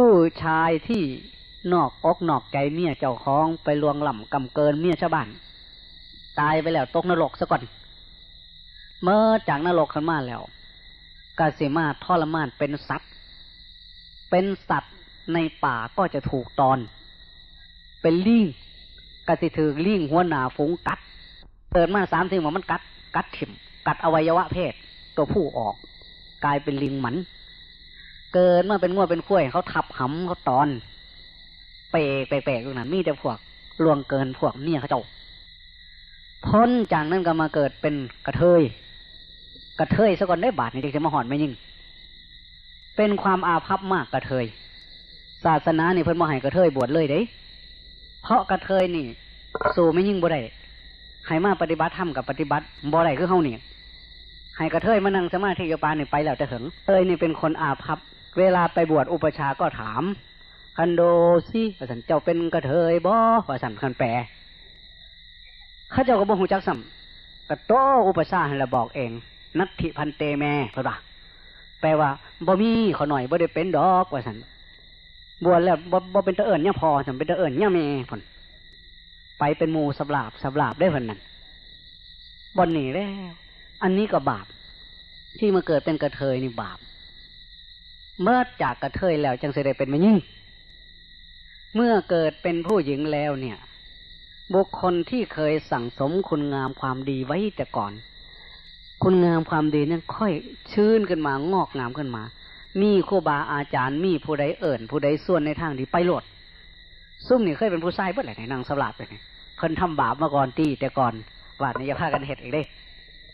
ผู้ชายที่นอกอกนอกใจเมียเจ้าของไปลวงหล่ำกำเกินเมียชาวบ้านตายไปแล้วตกนรกซะก่อนเมื่อจากนรกขึ้นมาแล้วกาสิมาทรมานเป็นสัตว์ในป่าก็จะถูกตอนเป็นลิงกาสิถือลิงหัวหน้าฝูงกัดเกิดมา3 ถึงว่ามันกัดถิ่มกัดอวัยวะเพศตัวผู้ออกกลายเป็นลิงหมันเกิดมาเป็นงัวเป็นข้วยเขาทับหำเขาตอนเปะเปะๆตรงนั้นมีแต่พวกลวงเกินพวกเมียเขาเจ้าพ้นจากนั้นก็มาเกิดเป็นกระเทยซะก่อนได้บาทนี่จะมาหอนไม่ยิ่งเป็นความอาภัพมากกระเทยศาสนานี่เพิ่นบ่ให้กระเทยบวชเลยเด้เพราะกระเทยนี่สู้ไม่ยิ่งบ่ได้ให้มาปฏิบัติธรรมกับปฏิบัติบ่ได้คือเฮานี่ให้กระเทยมานั่งสมาธิอยู่ปานนี่ไปแล้วแต่ถึงเอ้ยนี่เป็นคนอาภัพเวลาไปบวชอุปัชฌาย์ก็ถามคันโดสิว่าซั่นเจ้าเป็นกระเทยบ่ว่าซั่นคันแปลเขาเจ้าก็บ่ฮู้จักซ้ำกระโตอุปัชฌาย์ให้ละบอกเองนัตถิพันเตแม่เพิ่นว่าแปลว่าบ่มีขอหน่อยบ่ได้เป็นดอกว่าซั่นบวชแล้วบ่เป็นตะเอิ้นย่าพ่อซั่นเป็นตะเอิ้นย่าแม่เพิ่นไปเป็นหมู่สับลาบได้เพิ่นนั่นบ่หนีแล้วอันนี้ก็บาปที่มาเกิดเป็นกระเทยนี่บาปเมื่อจากกระเทยแล้วจังสิได้เป็นแม่หญิงเมื่อเกิดเป็นผู้หญิงแล้วเนี่ยบุคคลที่เคยสั่งสมคุณงามความดีไว้แต่ก่อนคุณงามความดีนั้นค่อยชื้นขึ้นมางอกงามขึ้นมามีครูบาอาจารย์มีผู้ใดเอิ้นผู้ใดส่วนในทางดีไปโลดซุ่มนี่เคยเป็นผู้ชายเบิดแหละในนางสลับไปนี่เพิ่นทำบาปมาก่อนตีแต่ก่อนบาปนี่อย่าพากันเฮ็ดอีกเด้